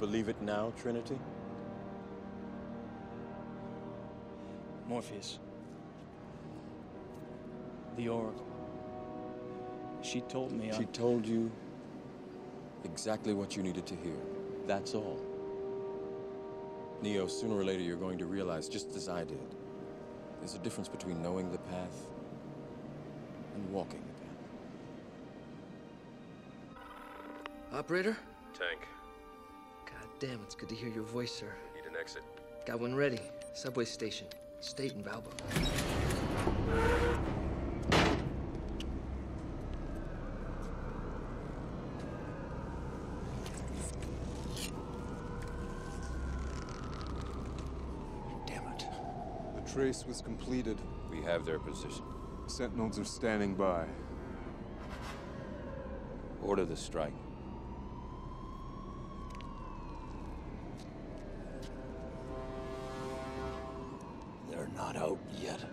believe it now, Trinity? Morpheus. The Oracle. She told me She told you exactly what you needed to hear. That's all. Neo, sooner or later you're going to realize, just as I did, there's a difference between knowing the path and walking the path. Operator? Tank. God damn, it's good to hear your voice, sir. Need an exit. Got one ready. Subway station. Staten Valbo. Trace was completed. We have their position. Sentinels are standing by. Order the strike. They're not out yet.